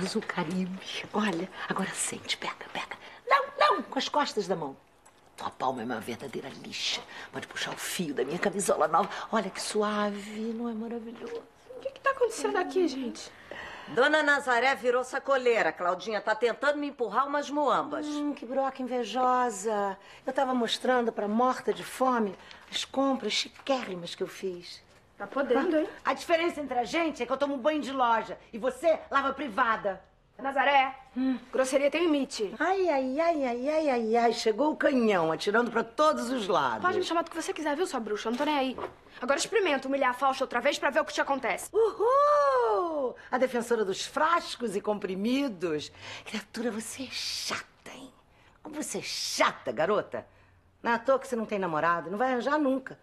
Azul Caribe. Olha, agora sente, pega, pega. Não, não, com as costas da mão. Tua palma é uma verdadeira lixa. Pode puxar o fio da minha camisola nova. Olha que suave, não é maravilhoso? O que tá acontecendo aqui, gente? Dona Nazaré virou sacoleira, Claudinha. Tá tentando me empurrar umas moambas. Que broca invejosa. Eu tava mostrando pra morta de fome as compras chiquérrimas que eu fiz. Tá podendo, hein? A diferença entre a gente é que eu tomo banho de loja e você lava privada. Nazaré, grosseria tem limite. Ai, ai, ai, ai, ai, ai, ai, chegou o canhão, atirando pra todos os lados. Pode me chamar do que você quiser, viu, sua bruxa? Eu não tô nem aí. Agora experimenta humilhar a Fausta outra vez pra ver o que te acontece. Uhul! A defensora dos frascos e comprimidos. Criatura, você é chata, hein? Como você é chata, garota. Não é à toa que você não tem namorado, não vai arranjar nunca.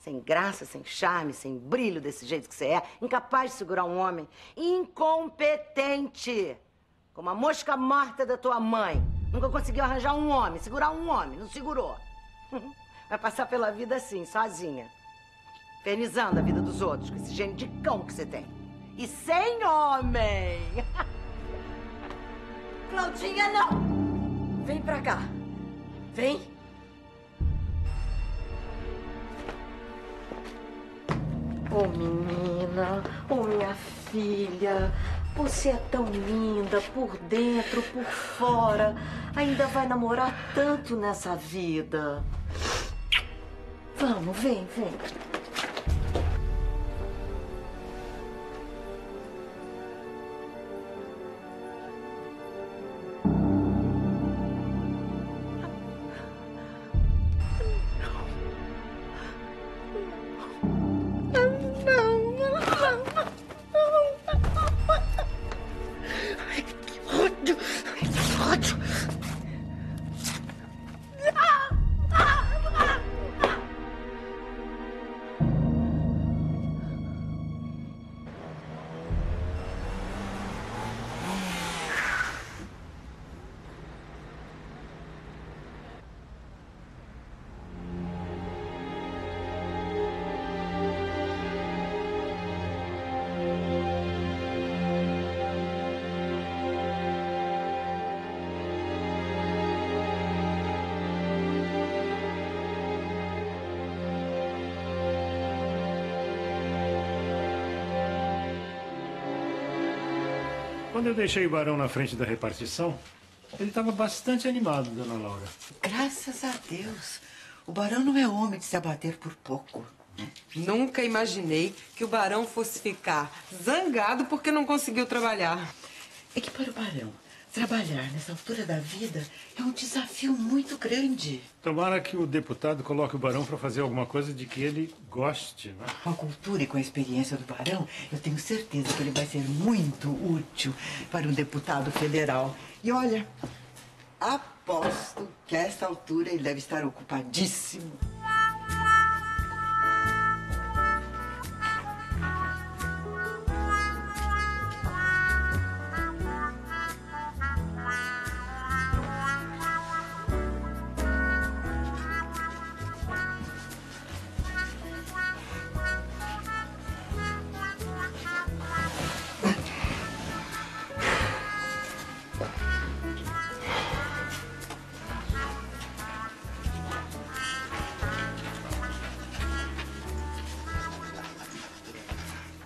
Sem graça, sem charme, sem brilho desse jeito que você é. Incapaz de segurar um homem. Incompetente. Como a mosca morta da tua mãe. Nunca conseguiu arranjar um homem, segurar um homem. Não segurou. Vai passar pela vida assim, sozinha. Infernizando a vida dos outros com esse gênio de cão que você tem. E sem homem. Claudinha, não. Vem pra cá. Vem. Ô, menina, ô, minha filha, você é tão linda por dentro, por fora. Ainda vai namorar tanto nessa vida. Vamos, vem, vem. Quando eu deixei o Barão na frente da repartição, ele estava bastante animado, Dona Laura. Graças a Deus. O Barão não é homem de se abater por pouco. Nunca imaginei que o Barão fosse ficar zangado porque não conseguiu trabalhar. É que para o Barão, trabalhar nessa altura da vida é um desafio muito grande. Tomara que o deputado coloque o Barão para fazer alguma coisa de que ele goste, né? Com a cultura e com a experiência do Barão, eu tenho certeza que ele vai ser muito útil para um deputado federal. E olha, aposto que a essa altura ele deve estar ocupadíssimo.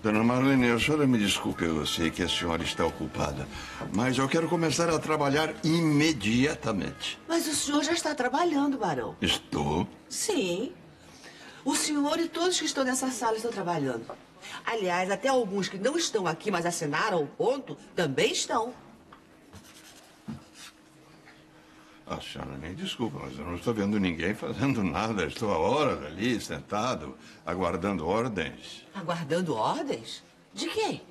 Dona Marlene, a senhora me desculpe, eu sei que a senhora está ocupada, mas eu quero começar a trabalhar imediatamente. Mas o senhor já está trabalhando, Barão. Estou? Sim. O senhor e todos que estão nessa sala estão trabalhando. Aliás, até alguns que não estão aqui, mas assinaram o ponto, também estão. A senhora me desculpa, mas eu não estou vendo ninguém fazendo nada. Estou há horas ali, sentado, aguardando ordens. Aguardando ordens? De quem?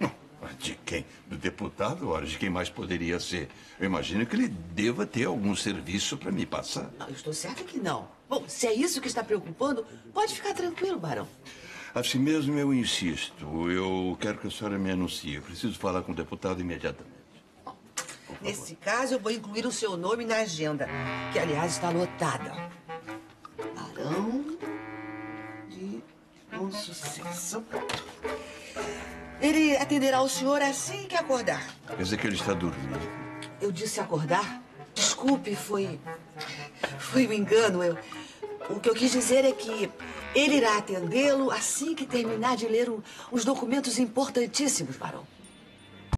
De quem? Do deputado, ora, de quem mais poderia ser? Eu imagino que ele deva ter algum serviço para me passar. Não, eu estou certa que não. Bom, se é isso que está preocupando, pode ficar tranquilo, Barão. Assim mesmo eu insisto. Eu quero que a senhora me anuncie. Eu preciso falar com o deputado imediatamente. Nesse caso, eu vou incluir o seu nome na agenda, que, aliás, está lotada. Barão de Bom Sucesso. Ele atenderá o senhor assim que acordar. Quer dizer que ele está dormindo. Eu disse acordar? Desculpe, foi um engano. O que eu quis dizer é que ele irá atendê-lo assim que terminar de ler uns documentos importantíssimos, barão.